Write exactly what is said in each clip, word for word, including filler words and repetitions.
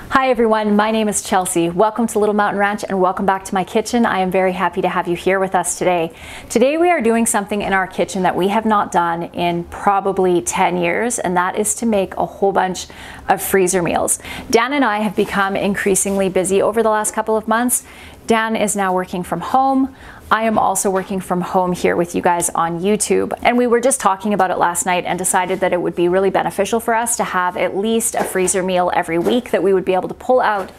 Hi everyone, my name is Chelsea. Welcome to Little Mountain Ranch and welcome back to my kitchen. I am very happy to have you here with us today. Today we are doing something in our kitchen that we have not done in probably ten years, and that is to make a whole bunch of freezer meals. Dan and I have become increasingly busy over the last couple of months. Dan is now working from home. I am also working from home here with you guys on YouTube. And we were just talking about it last night and decided that it would be really beneficial for us to have at least a freezer meal every week that we would be able to pull out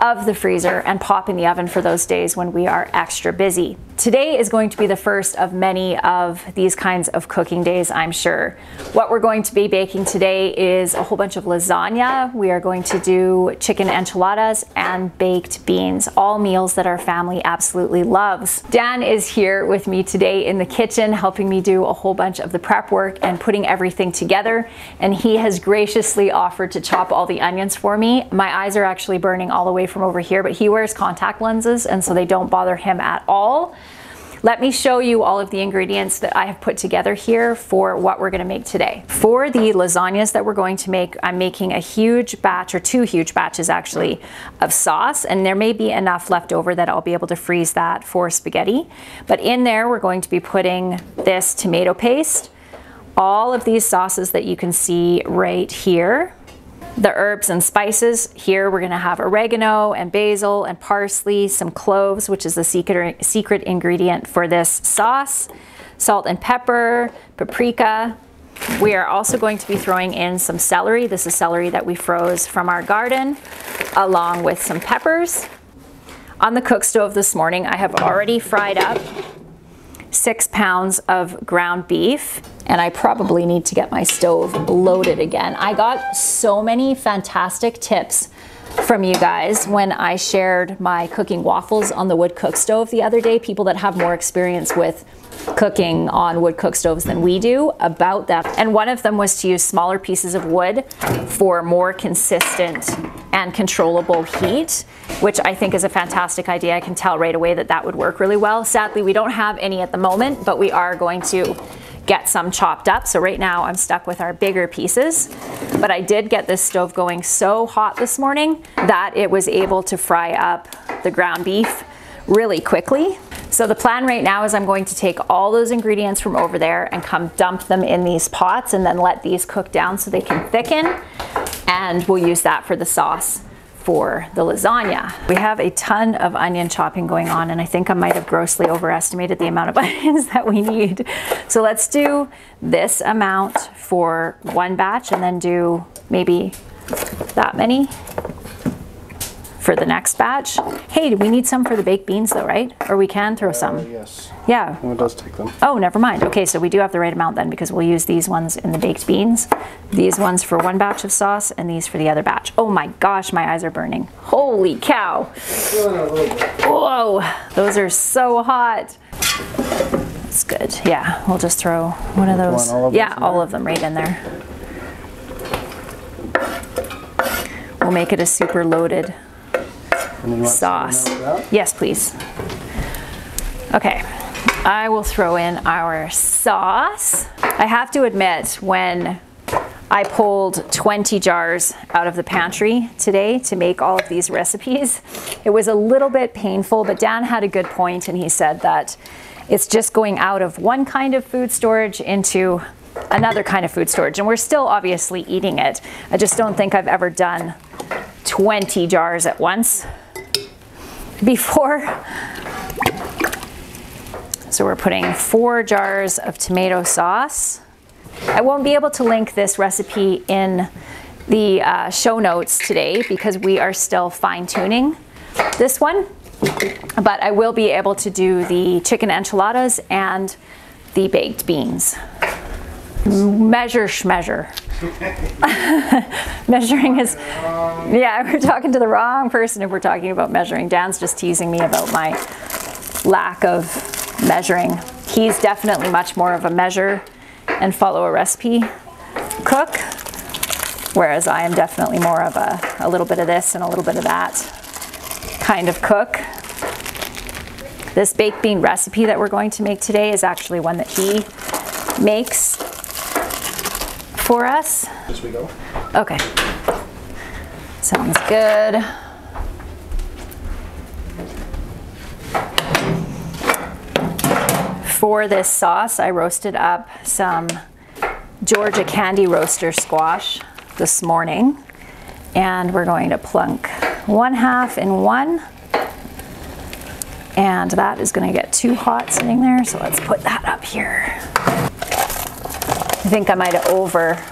of the freezer and pop in the oven for those days when we are extra busy. Today is going to be the first of many of these kinds of cooking days, I'm sure. What we're going to be baking today is a whole bunch of lasagna. We are going to do chicken enchiladas and baked beans, all meals that our family absolutely loves. Dan is here with me today in the kitchen, helping me do a whole bunch of the prep work and putting everything together. And he has graciously offered to chop all the onions for me. My eyes are actually burning all the way from over here, but he wears contact lenses and so they don't bother him at all. Let me show you all of the ingredients that I have put together here for what we're gonna make today. For the lasagnas that we're going to make, I'm making a huge batch, or two huge batches actually, of sauce, and there may be enough left over that I'll be able to freeze that for spaghetti. But in there, we're going to be putting this tomato paste, all of these sauces that you can see right here, the herbs and spices. Here we're gonna have oregano and basil and parsley, some cloves, which is the secret, secret ingredient for this sauce, salt and pepper, paprika. We are also going to be throwing in some celery. This is celery that we froze from our garden, along with some peppers. On the cook stove this morning, I have already fried up six pounds of ground beef, and I probably need to get my stove loaded again. I got so many fantastic tips from you guys when I shared my cooking waffles on the wood cook stove the other day, people that have more experience with cooking on wood cook stoves than we do about that. And one of them was to use smaller pieces of wood for more consistent and controllable heat, which I think is a fantastic idea. I can tell right away that that would work really well. Sadly, we don't have any at the moment, but we are going to get some chopped up. So right now I'm stuck with our bigger pieces, but I did get this stove going so hot this morning that it was able to fry up the ground beef really quickly. So the plan right now is I'm going to take all those ingredients from over there and come dump them in these pots and then let these cook down so they can thicken, and we'll use that for the sauce for the lasagna. We have a ton of onion chopping going on, and I think I might have grossly overestimated the amount of onions that we need. So let's do this amount for one batch and then do maybe that many for the next batch. Hey, we need some for the baked beans though, right? Or we can throw some. Uh, yes. Yeah. Well, it does take them. Oh, never mind. Okay, so we do have the right amount then, because we'll use these ones in the baked beans, these ones for one batch of sauce, and these for the other batch. Oh my gosh, my eyes are burning. Holy cow. Whoa, those are so hot. That's good. Yeah, we'll just throw one of those. One, all of yeah, all there. of them right in there. We'll make it a super loaded sauce. Yes, please. Okay, I will throw in our sauce. I have to admit, when I pulled twenty jars out of the pantry today to make all of these recipes, it was a little bit painful, but Dan had a good point, and he said that it's just going out of one kind of food storage into another kind of food storage, and we're still obviously eating it. I just don't think I've ever done twenty jars at once before. So we're putting four jars of tomato sauce. I won't be able to link this recipe in the uh, show notes today because we are still fine-tuning this one, but I will be able to do the chicken enchiladas and the baked beans. Measure schmeasure. Measuring is, yeah, we're talking to the wrong person if we're talking about measuring. Dan's just teasing me about my lack of measuring. He's definitely much more of a measure and follow a recipe cook, whereas I am definitely more of a, a little bit of this and a little bit of that kind of cook. This baked bean recipe that we're going to make today is actually one that he makes for us. As we go. Okay. Sounds good. For this sauce, I roasted up some Georgia Candy Roaster squash this morning, and we're going to plunk one half in one, and that is going to get too hot sitting there, so let's put that up here. I think I might have over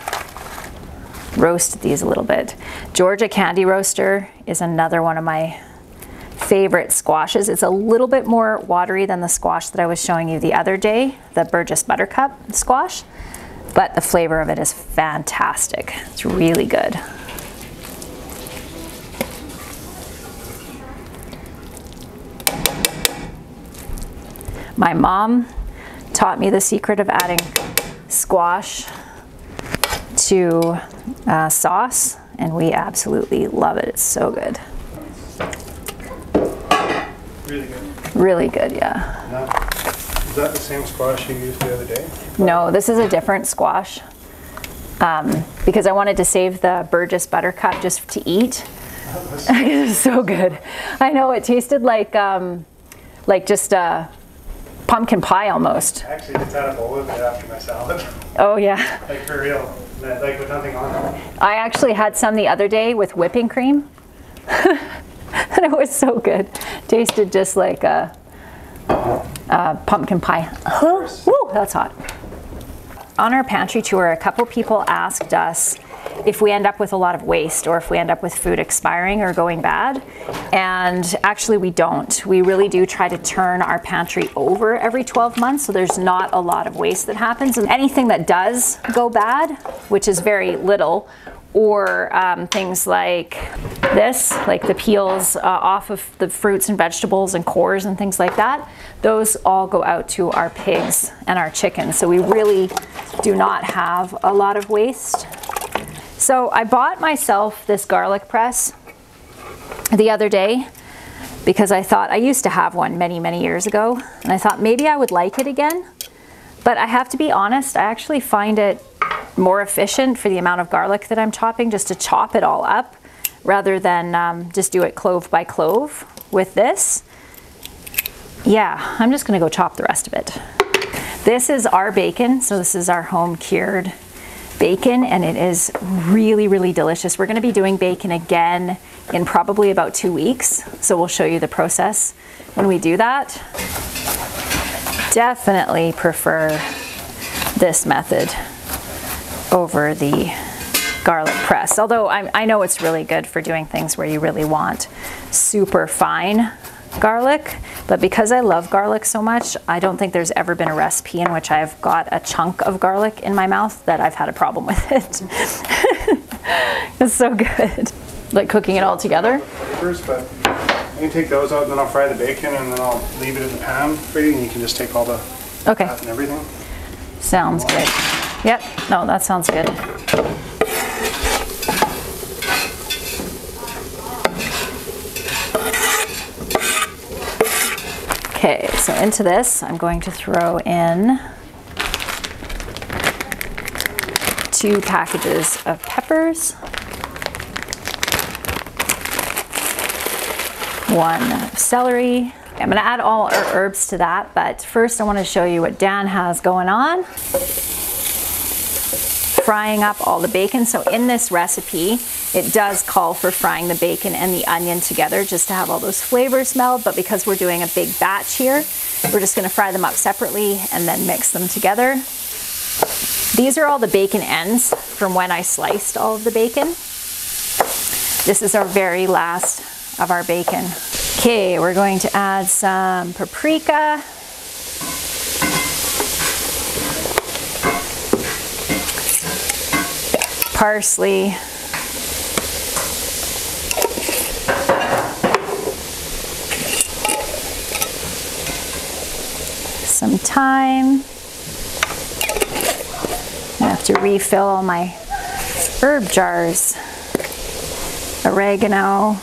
roasted these a little bit. Georgia Candy Roaster is another one of my favorite squashes. It's a little bit more watery than the squash that I was showing you the other day, the Burgess Buttercup squash, but the flavor of it is fantastic. It's really good. My mom taught me the secret of adding squash to uh, sauce, and we absolutely love it. It's so good. Really good. Really good, yeah. Now, is that the same squash you used the other day? No, this is a different squash um, because I wanted to save the Burgess Buttercup just to eat. It was so good. I know, it tasted like um, like just uh, pumpkin pie almost. I actually just had a bowl of it after my salad. Oh yeah. Like for real, like with nothing on it. I actually had some the other day with whipping cream. And it was so good. Tasted just like a, a pumpkin pie. Oh, woo, that's hot. On our pantry tour, a couple people asked us if we end up with a lot of waste or if we end up with food expiring or going bad. And actually we don't. We really do try to turn our pantry over every twelve months, so there's not a lot of waste that happens. And anything that does go bad, which is very little, or um, things like this, like the peels uh, off of the fruits and vegetables and cores and things like that, those all go out to our pigs and our chickens. So we really do not have a lot of waste. So I bought myself this garlic press the other day because I thought, I used to have one many, many years ago, and I thought maybe I would like it again. But I have to be honest, I actually find it more efficient for the amount of garlic that I'm chopping just to chop it all up rather than um, just do it clove by clove with this. Yeah, I'm just gonna go chop the rest of it. This is our bacon, so this is our home cured bacon, and it is really, really delicious. We're gonna be doing bacon again in probably about two weeks, so we'll show you the process when we do that. Definitely prefer this method over the garlic press, although I'm, I know it's really good for doing things where you really want super fine garlic, but because I love garlic so much, I don't think there's ever been a recipe in which I've got a chunk of garlic in my mouth that I've had a problem with it. It's so good. Like cooking it all together. Flavors, but you can take those out and then I'll fry the bacon and then I'll leave it in the pan for you, and you can just take all the okay. fat and everything. Sounds good. Yep, no, that sounds good. Okay, so into this, I'm going to throw in two packages of peppers, one celery. I'm gonna add all our herbs to that, but first I wanna show you what Dan has going on. Frying up all the bacon. So in this recipe, it does call for frying the bacon and the onion together just to have all those flavors meld, but because we're doing a big batch here, we're just gonna fry them up separately and then mix them together. These are all the bacon ends from when I sliced all of the bacon. This is our very last of our bacon. Okay, we're going to add some paprika. Parsley, some thyme. I have to refill all my herb jars. Oregano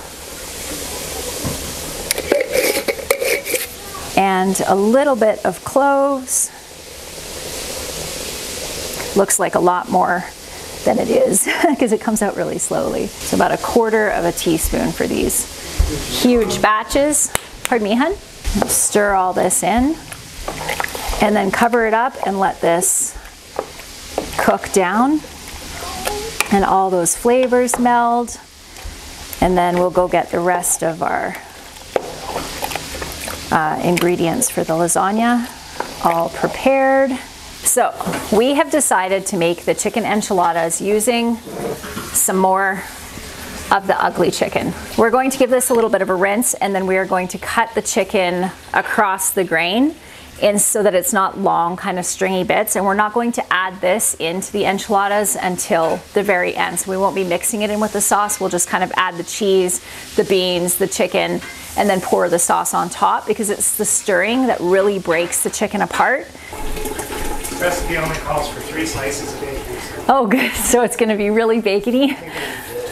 and a little bit of cloves. Looks like a lot more than it is because it comes out really slowly. So about a quarter of a teaspoon for these huge batches. Pardon me, hun. Stir all this in and then cover it up and let this cook down and all those flavors meld. And then we'll go get the rest of our uh, ingredients for the lasagna all prepared. So we have decided to make the chicken enchiladas using some more of the ugly chicken. We're going to give this a little bit of a rinse and then we are going to cut the chicken across the grain in so that it's not long kind of stringy bits, and we're not going to add this into the enchiladas until the very end. So we won't be mixing it in with the sauce. We'll just kind of add the cheese, the beans, the chicken, and then pour the sauce on top because it's the stirring that really breaks the chicken apart. The recipe only calls for three slices of bacon. So. Oh good, so it's gonna be really bacony.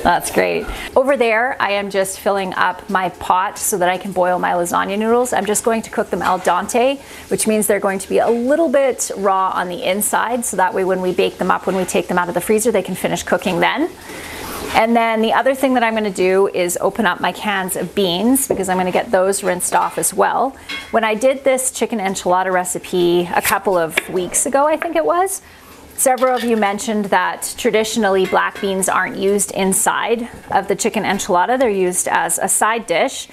That's great. Over there, I am just filling up my pot so that I can boil my lasagna noodles. I'm just going to cook them al dente, which means they're going to be a little bit raw on the inside. So that way when we bake them up, when we take them out of the freezer, they can finish cooking then. And then the other thing that I'm gonna do is open up my cans of beans because I'm gonna get those rinsed off as well. When I did this chicken enchilada recipe a couple of weeks ago, I think it was, several of you mentioned that traditionally black beans aren't used inside of the chicken enchilada. They're used as a side dish,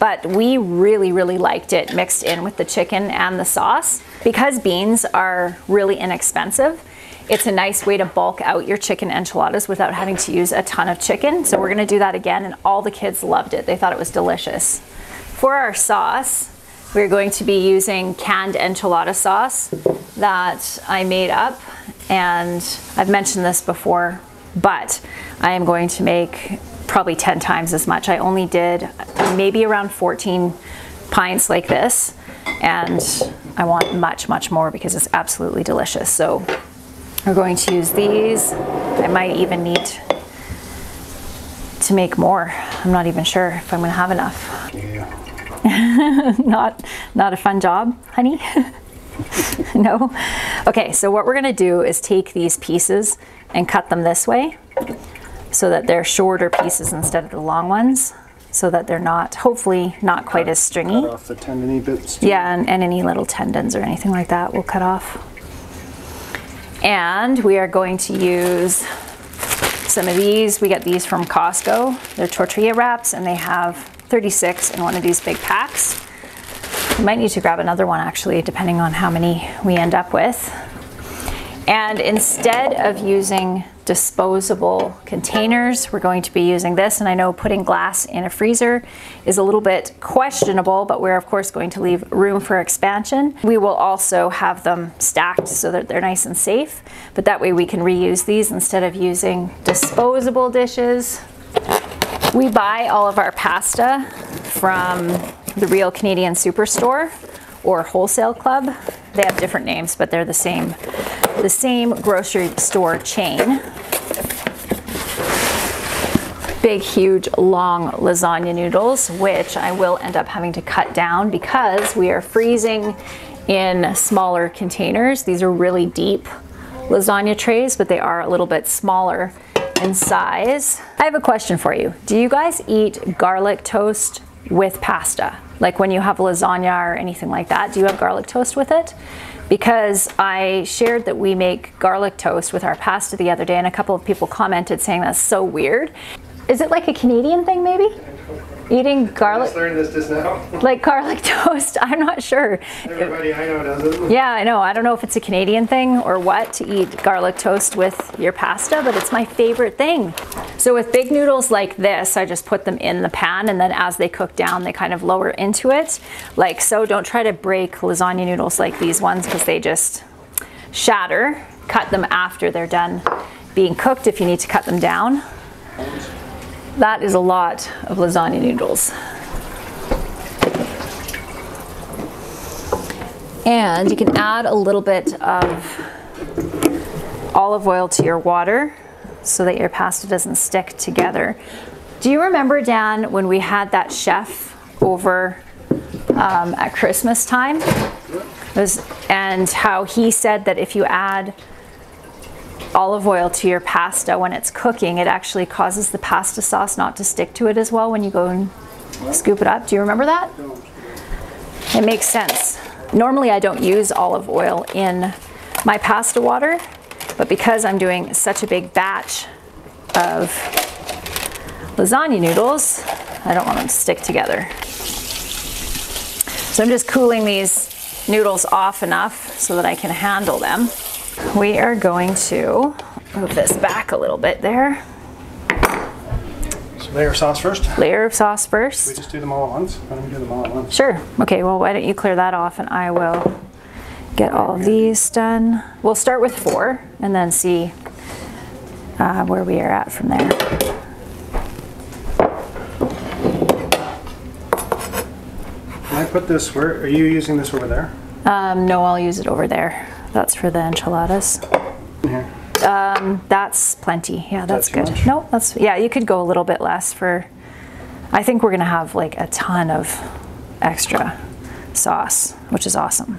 but we really, really liked it mixed in with the chicken and the sauce. Because beans are really inexpensive, it's a nice way to bulk out your chicken enchiladas without having to use a ton of chicken. So we're gonna do that again, and all the kids loved it. They thought it was delicious. For our sauce, we're going to be using canned enchilada sauce that I made up. And I've mentioned this before, but I am going to make probably ten times as much. I only did maybe around fourteen pints like this, and I want much, much more because it's absolutely delicious. So we're going to use these. I might even need to make more. I'm not even sure if I'm gonna have enough. Yeah. not, not a fun job, honey. No? Okay, so what we're gonna do is take these pieces and cut them this way so that they're shorter pieces instead of the long ones, so that they're not, hopefully, not quite cut, as stringy. Cut off the tendon-y bits too. Yeah, and, and any little tendons or anything like that we'll cut off. And we are going to use some of these. We get these from Costco. They're tortilla wraps, and they have thirty-six in one of these big packs. You might need to grab another one actually, depending on how many we end up with. And instead of using disposable containers, we're going to be using this. And I know putting glass in a freezer is a little bit questionable, but we're of course going to leave room for expansion. We will also have them stacked so that they're nice and safe, but that way we can reuse these instead of using disposable dishes. We buy all of our pasta from the Real Canadian Superstore or Wholesale Club. They have different names, but they're the same, the same grocery store chain. Big, huge, long lasagna noodles, which I will end up having to cut down because we are freezing in smaller containers. These are really deep lasagna trays, but they are a little bit smaller in size. I have a question for you. Do you guys eat garlic toast with pasta? Like when you have lasagna or anything like that, do you have garlic toast with it? Because I shared that we make garlic toast with our pasta the other day, and a couple of people commented saying that's so weird. Is it like a Canadian thing maybe? Eating garlic? I just learned this just now. Like garlic toast, I'm not sure. Everybody I know does it. Yeah, I know. I don't know if it's a Canadian thing or what, to eat garlic toast with your pasta, but it's my favorite thing. So with big noodles like this, I just put them in the pan, and then as they cook down, they kind of lower into it. Like so, don't try to break lasagna noodles like these ones because they just shatter. Cut them after they're done being cooked if you need to cut them down. That is a lot of lasagna noodles. And you can add a little bit of olive oil to your water so that your pasta doesn't stick together. Do you remember, Dan, when we had that chef over um, at Christmas time? It was, and how he said that if you add olive oil to your pasta when it's cooking, it actually causes the pasta sauce not to stick to it as well when you go and scoop it up. Do you remember that? It makes sense. Normally I don't use olive oil in my pasta water, but because I'm doing such a big batch of lasagna noodles, I don't want them to stick together. So I'm just cooling these noodles off enough so that I can handle them. We are going to move this back a little bit there. So layer of sauce first? Layer of sauce first. Should we just do them all at once? Why don't we do them all at once? Sure. Okay, well, why don't you clear that off and I will get all of these done. We'll start with four and then see uh, where we are at from there. Can I put this, where, are you using this over there? Um, no, I'll use it over there. That's for the enchiladas. Here. Um, that's plenty. Yeah, that's good. No, that's, yeah, you could go a little bit less for, I think we're gonna have like a ton of extra sauce, which is awesome.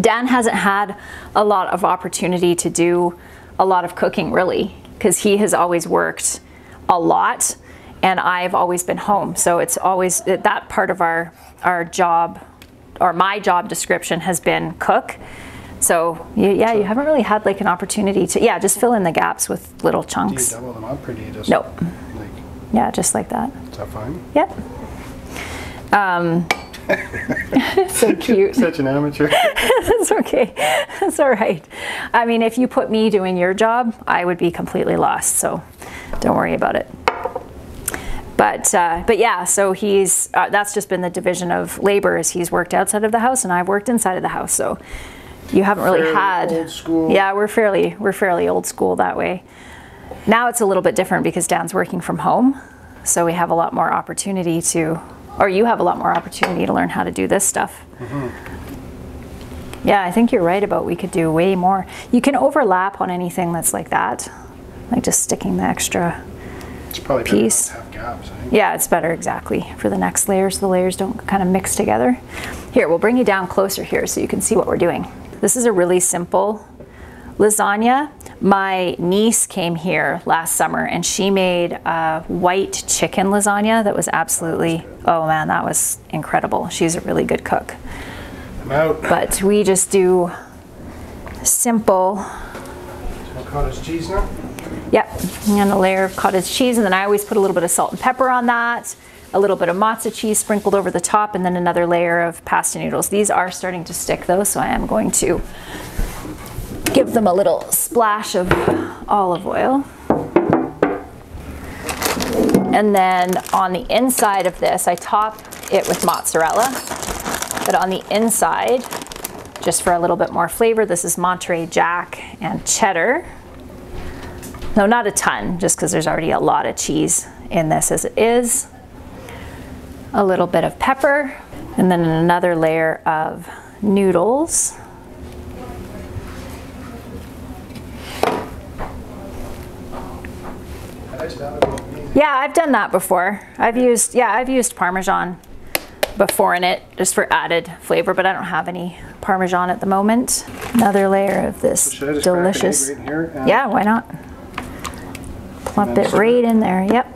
Dan hasn't had a lot of opportunity to do a lot of cooking really, because he has always worked a lot and I've always been home. So it's always, that part of our, our job, or my job description has been cook. So yeah, you haven't really had like an opportunity to, yeah, just fill in the gaps with little chunks. Do you double them up or do you just? Nope. Like, yeah, just like that. Is that fine? Yep. Um, so cute. Such an amateur. That's okay. That's all right. I mean, if you put me doing your job, I would be completely lost. So don't worry about it. But, uh, but yeah, so he's, uh, that's just been the division of labor, is he's worked outside of the house and I've worked inside of the house. So. You haven't really fairly had old school. Yeah, we're fairly we're fairly old school that way. Now it's a little bit different because Dan's working from home, so we have a lot more opportunity to, or you have a lot more opportunity to learn how to do this stuff. Mm-hmm. Yeah, I think you're right about we could do way more. You can overlap on anything that's like that, like just sticking the extra it's probably piece. Better not to have gaps, I think. Yeah, it's better exactly for the next layer, so the layers don't kind of mix together. Here, we'll bring you down closer here so you can see what we're doing. This is a really simple lasagna. My niece came here last summer and she made a white chicken lasagna that was absolutely, oh man, that was incredible. She's a really good cook. I'm out. But we just do simple. Some cottage cheese now? Yep, and a layer of cottage cheese, and then I always put a little bit of salt and pepper on that, a little bit of matzo cheese sprinkled over the top, and then another layer of pasta noodles. These are starting to stick though, so I am going to give them a little splash of olive oil. And then on the inside of this, I top it with mozzarella, but on the inside, just for a little bit more flavor, this is Monterey Jack and cheddar. No, not a ton, just because there's already a lot of cheese in this as it is. A little bit of pepper, and then another layer of noodles. Yeah, I've done that before. I've used, yeah, I've used Parmesan before in it, just for added flavor, but I don't have any Parmesan at the moment. Another layer of this delicious, right yeah, why not? Plump it right in there, yep.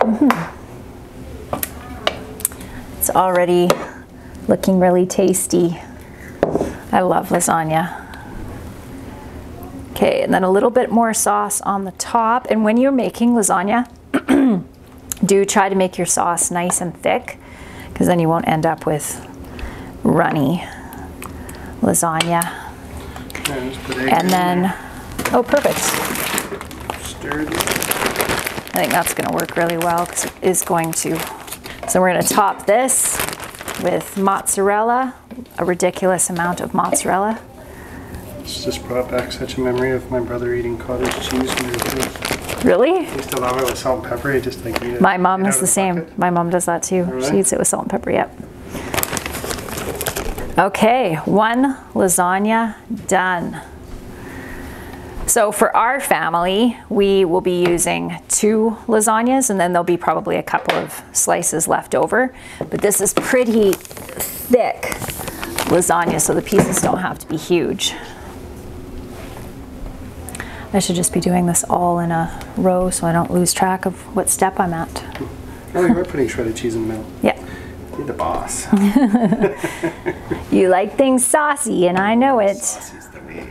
Mm-hmm. It's already looking really tasty. I love lasagna. Okay, and then a little bit more sauce on the top. And when you're making lasagna, do try to make your sauce nice and thick, because then you won't end up with runny lasagna. And then, oh, perfect. I think that's gonna work really well, because it is going to. So we're going to top this with mozzarella, a ridiculous amount of mozzarella. This just brought back such a memory of my brother eating cottage cheese when he was kids. Really? He used to love it with salt and pepper. He just like eat it. My mom is the same. My mom does that too. Really? She eats it with salt and pepper, yep. Okay, one lasagna done. So for our family, we will be using two lasagnas, and then there'll be probably a couple of slices left over. But this is pretty thick lasagna, so the pieces don't have to be huge. I should just be doing this all in a row so I don't lose track of what step I'm at. Oh, you are putting shredded cheese in the middle. Yeah. You're the boss. You like things saucy, and I know it. Saucy's the way.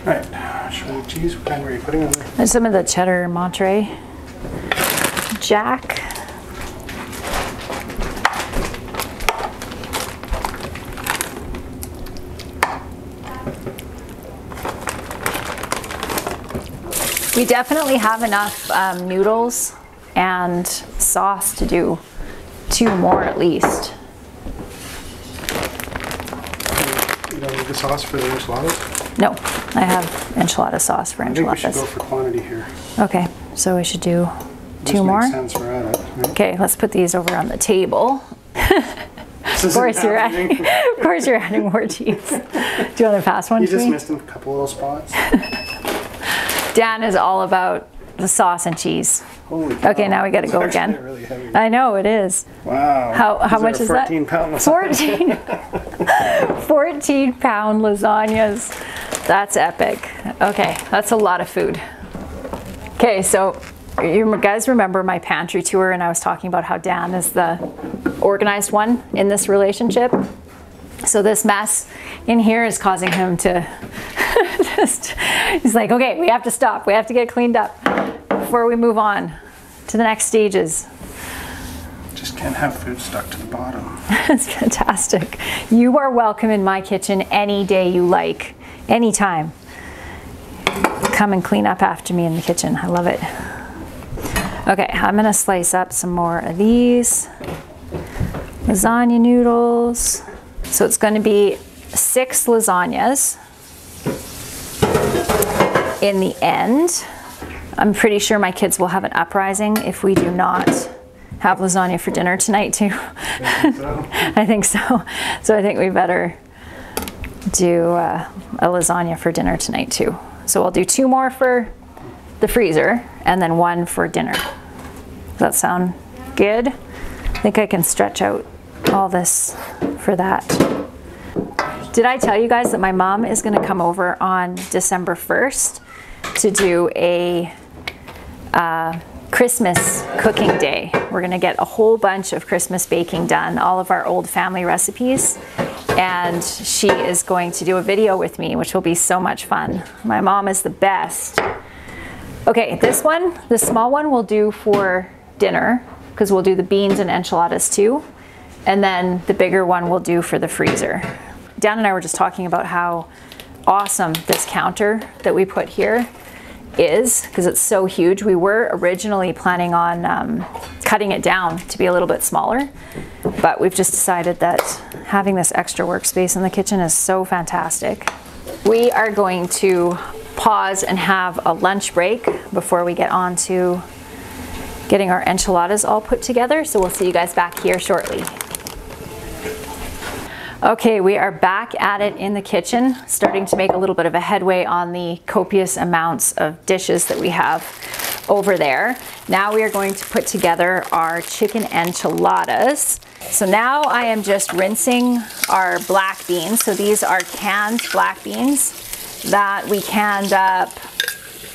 All right, shredded cheese, what kind were you putting in there? There's some of the cheddar Monterey Jack. We definitely have enough um, noodles and sauce to do two more at least. You don't need the sauce for the enchiladas? No, I have enchilada sauce for enchiladas. I think we should go for quantity here. Okay, so we should do two more. This makes sense, we're at it, right? Okay, let's put these over on the table. Of course, you're adding, of course you're adding more cheese. Do you want to pass one to me? You just missed a couple little spots. Dan is all about the sauce and cheese. Holy cow. Okay, now we got to go again. That's really heavy. I know it is. Wow. How how much is that? fourteen pound lasagna. fourteen fourteen pound lasagnas. That's epic. Okay, that's a lot of food. Okay, so you guys remember my pantry tour, and I was talking about how Dan is the organized one in this relationship. So this mess in here is causing him to just, he's like, okay, we have to stop. We have to get cleaned up before we move on to the next stages. Just can't have food stuck to the bottom. That's fantastic. You are welcome in my kitchen any day you like, anytime. Come and clean up after me in the kitchen. I love it. Okay, I'm gonna slice up some more of these lasagna noodles. So it's going to be six lasagnas in the end. I'm pretty sure my kids will have an uprising if we do not have lasagna for dinner tonight too. I think so. So I think we better do uh, a lasagna for dinner tonight too. So I'll do two more for the freezer and then one for dinner. Does that sound good? I think I can stretch out all this for that. Did I tell you guys that my mom is going to come over on December first to do a uh, Christmas cooking day? We're going to get a whole bunch of Christmas baking done, all of our old family recipes, and she is going to do a video with me, which will be so much fun. My mom is the best. Okay, this one, the small one, we'll do for dinner because we'll do the beans and enchiladas too. And then the bigger one we'll do for the freezer. Dan and I were just talking about how awesome this counter that we put here is because it's so huge. We were originally planning on um, cutting it down to be a little bit smaller, but we've just decided that having this extra workspace in the kitchen is so fantastic. We are going to pause and have a lunch break before we get on to getting our enchiladas all put together. So we'll see you guys back here shortly. Okay, we are back at it in the kitchen, starting to make a little bit of a headway on the copious amounts of dishes that we have over there. Now we are going to put together our chicken enchiladas. So now I am just rinsing our black beans. So these are canned black beans that we canned up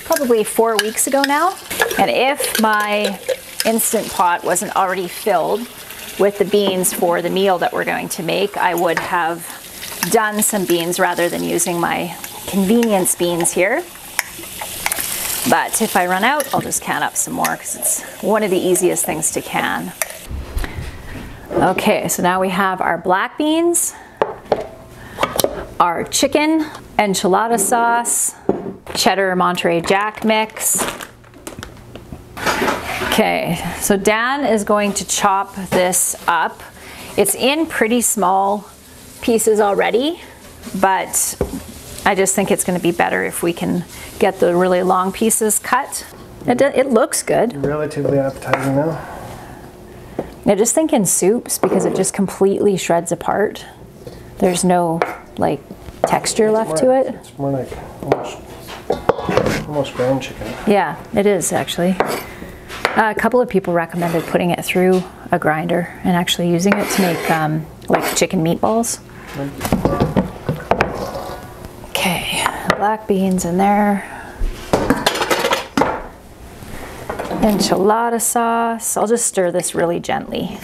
probably four weeks ago now. And if my Instant Pot wasn't already filled with the beans for the meal that we're going to make, I would have done some beans rather than using my convenience beans here. But if I run out, I'll just can up some more because it's one of the easiest things to can. Okay, so now we have our black beans, our chicken, enchilada sauce, cheddar Monterey Jack mix. Okay, so Dan is going to chop this up. It's in pretty small pieces already, but I just think it's gonna be better if we can get the really long pieces cut. It, it looks good. Relatively appetizing now. I just think in soups, because it just completely shreds apart. There's no like texture it's left more, to it. It's more like almost, almost ground chicken. Yeah, it is actually. Uh, a couple of people recommended putting it through a grinder and actually using it to make um, like chicken meatballs. Okay. black beans in there. Enchilada sauce. I'll just stir this really gently.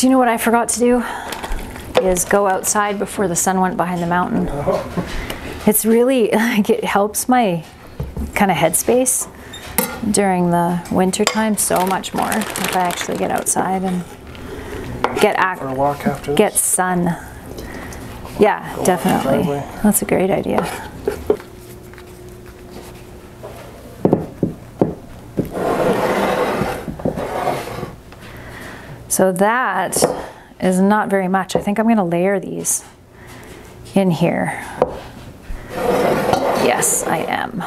Do you know what I forgot to do? Is go outside before the sun went behind the mountain. Oh. It's really, like, it helps my kind of headspace during the winter time so much more if I actually get outside and get act, or walk after get this. sun. Yeah, go definitely. That's a great idea. So that is not very much. I think I'm gonna layer these in here. Yes, I am.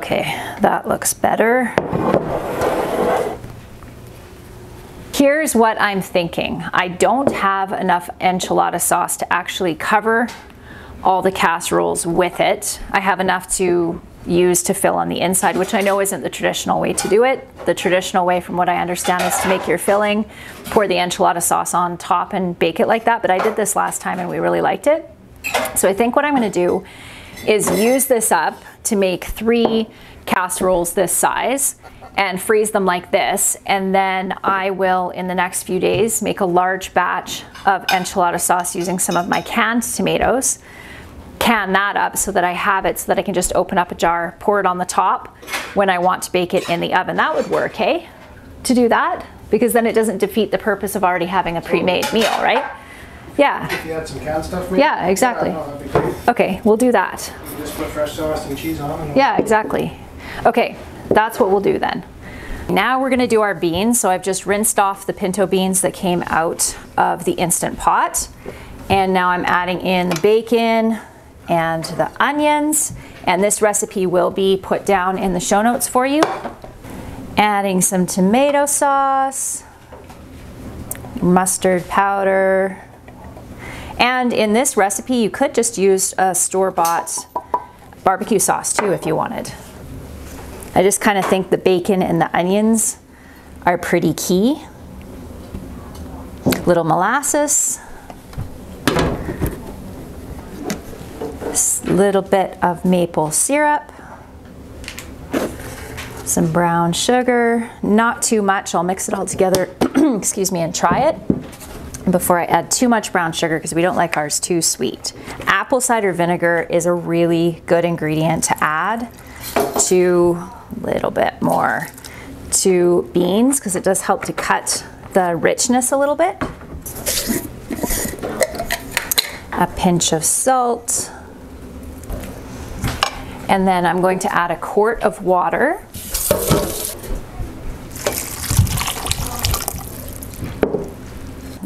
Okay, that looks better. Here's what I'm thinking. I don't have enough enchilada sauce to actually cover all the casseroles with it. I have enough to use to fill on the inside, which I know isn't the traditional way to do it. The traditional way, from what I understand, is to make your filling, pour the enchilada sauce on top and bake it like that, but I did this last time and we really liked it. So I think what I'm gonna do is use this up to make three casseroles this size and freeze them like this, and then I will, in the next few days, make a large batch of enchilada sauce using some of my canned tomatoes. Can that up so that I have it so that I can just open up a jar, pour it on the top when I want to bake it in the oven. That would work, hey? To do that? Because then it doesn't defeat the purpose of already having a pre-made meal, right? Yeah. If you had some canned stuff maybe? Yeah, exactly. Yeah, no, that'd be great. Okay, we'll do that. You just put fresh sauce and cheese on. And yeah, exactly. Okay, that's what we'll do then. Now we're gonna do our beans. So I've just rinsed off the pinto beans that came out of the Instant Pot. And now I'm adding in the bacon, and the onions, and this recipe will be put down in the show notes for you. Adding some tomato sauce, mustard powder, and in this recipe you could just use a store-bought barbecue sauce too if you wanted. I just kind of think the bacon and the onions are pretty key. Little molasses. Little bit of maple syrup, some brown sugar, not too much. I'll mix it all together, excuse me, and try it before I add too much brown sugar because we don't like ours too sweet. Apple cider vinegar is a really good ingredient to add to a little bit more to beans because it does help to cut the richness a little bit. A pinch of salt. And then I'm going to add a quart of water.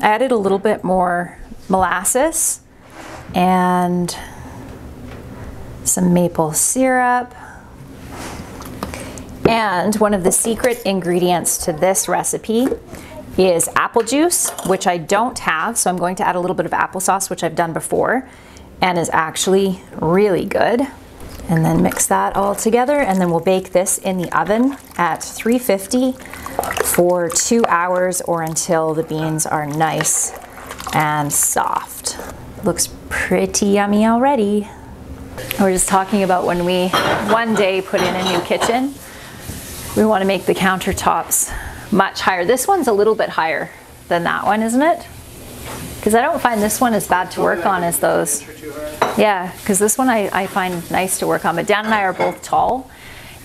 I added a little bit more molasses and some maple syrup. And one of the secret ingredients to this recipe is apple juice, which I don't have, so I'm going to add a little bit of applesauce, which I've done before, and is actually really good. And then mix that all together, and then we'll bake this in the oven at three fifty for two hours or until the beans are nice and soft. Looks pretty yummy already. We're just talking about when we one day put in a new kitchen, we want to make the countertops much higher. This one's a little bit higher than that one, isn't it? Because I don't find this one as bad to work on as those. Yeah, because this one I, I find nice to work on, but Dan and I are both tall,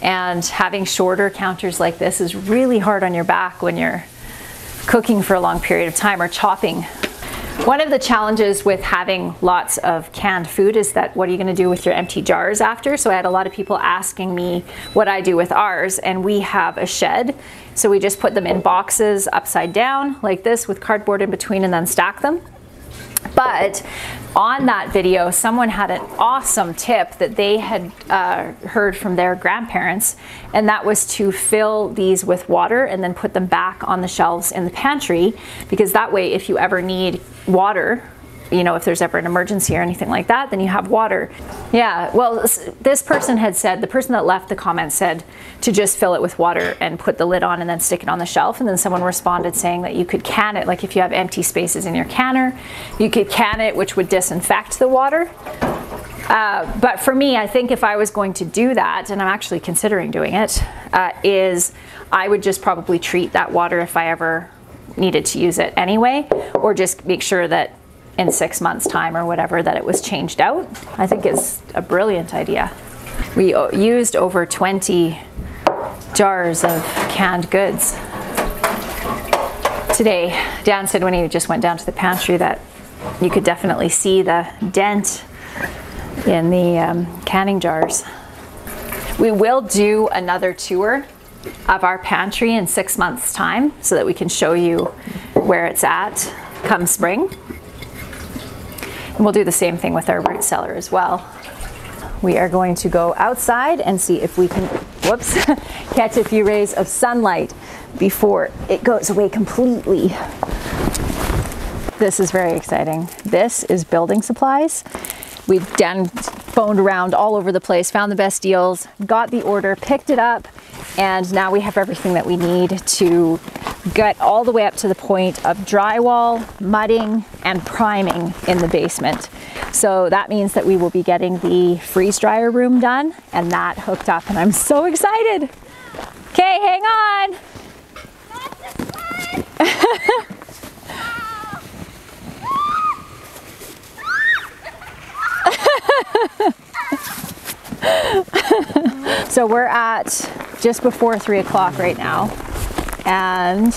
and having shorter counters like this is really hard on your back when you're cooking for a long period of time or chopping. One of the challenges with having lots of canned food is that what are you going to do with your empty jars after? So I had a lot of people asking me what I do with ours, and we have a shed. So we just put them in boxes upside down like this with cardboard in between and then stack them. But on that video, someone had an awesome tip that they had uh, heard from their grandparents, and that was to fill these with water and then put them back on the shelves in the pantry, because that way if you ever need water, you know, if there's ever an emergency or anything like that, then you have water. Yeah, well, this person had said, the person that left the comment said to just fill it with water and put the lid on and then stick it on the shelf. And then someone responded saying that you could can it, like if you have empty spaces in your canner, you could can it, which would disinfect the water. Uh, but for me, I think if I was going to do that, and I'm actually considering doing it, uh, is I would just probably treat that water if I ever needed to use it anyway, or just make sure that in six months time or whatever that it was changed out. I think it's a brilliant idea. We used over twenty jars of canned goods today. Dan said when he just went down to the pantry that you could definitely see the dent in the um, canning jars. We will do another tour of our pantry in six months time so that we can show you where it's at come spring. And we'll do the same thing with our root cellar as well. We are going to go outside and see if we can, whoops, catch a few rays of sunlight before it goes away completely. This is very exciting. This is building supplies. We've done, phoned around all over the place, found the best deals, got the order, picked it up, and now we have everything that we need to get all the way up to the point of drywall, mudding, and priming in the basement. So that means that we will be getting the freeze dryer room done and that hooked up, and I'm so excited. Okay, hang on. So we're at just before three o'clock right now. And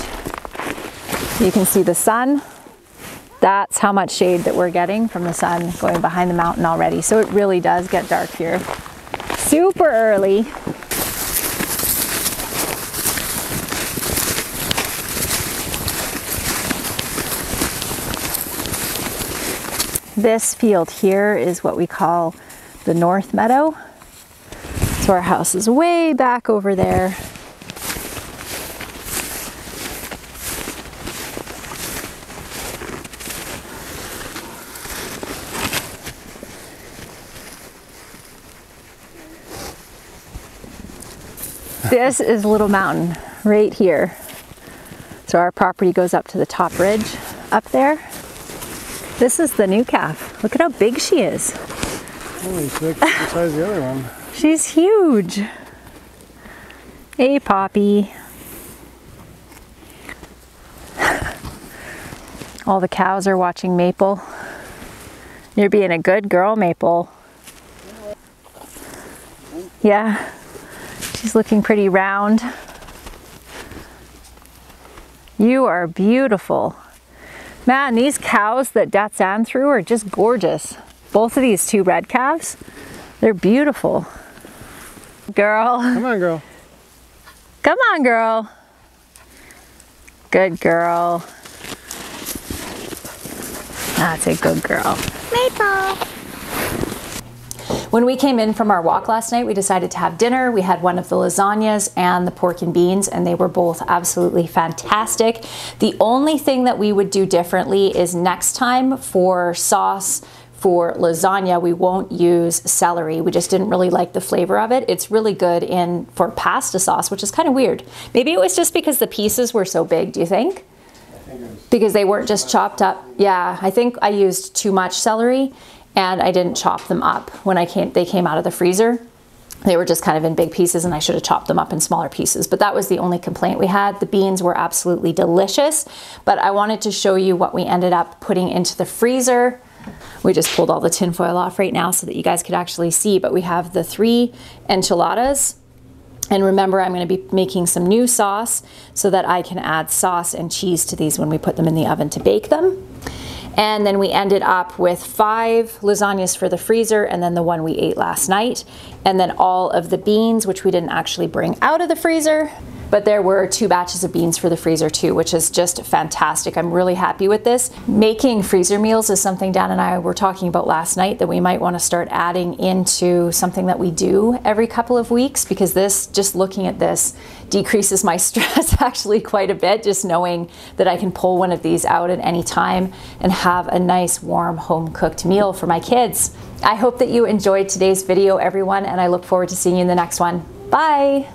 you can see the sun. That's how much shade that we're getting from the sun going behind the mountain already. So it really does get dark here super early. This field here is what we call the North Meadow. So our house is way back over there. This is Little Mountain right here. So our property goes up to the top ridge up there. This is the new calf. Look at how big she is. Holy sick, besides the other one. She's huge. Hey, Poppy. All the cows are watching Maple. You're being a good girl, Maple. Yeah. She's looking pretty round. You are beautiful. Man, these cows that Datsan threw are just gorgeous. Both of these two red calves, they're beautiful. Girl. Come on, girl. Come on, girl. Good girl. That's a good girl. Maple. When we came in from our walk last night, we decided to have dinner. We had one of the lasagnas and the pork and beans, and they were both absolutely fantastic. The only thing that we would do differently is next time for sauce, for lasagna, we won't use celery. We just didn't really like the flavor of it. It's really good in for pasta sauce, which is kind of weird. Maybe it was just because the pieces were so big, do you think? Because they weren't just chopped up. Yeah, I think I used too much celery, and I didn't chop them up when I came, they came out of the freezer. They were just kind of in big pieces, and I should have chopped them up in smaller pieces, but that was the only complaint we had. The beans were absolutely delicious, but I wanted to show you what we ended up putting into the freezer. We just pulled all the tinfoil off right now so that you guys could actually see, but we have the three enchiladas. And remember, I'm gonna be making some new sauce so that I can add sauce and cheese to these when we put them in the oven to bake them. And then we ended up with five lasagnas for the freezer, and then the one we ate last night, and then all of the beans, which we didn't actually bring out of the freezer. but there were two batches of beans for the freezer too, which is just fantastic. I'm really happy with this. Making freezer meals is something Dan and I were talking about last night that we might want to start adding into something that we do every couple of weeks, because this, just looking at this, decreases my stress actually quite a bit, just knowing that I can pull one of these out at any time and have a nice warm home cooked meal for my kids. I hope that you enjoyed today's video, everyone, and I look forward to seeing you in the next one. Bye!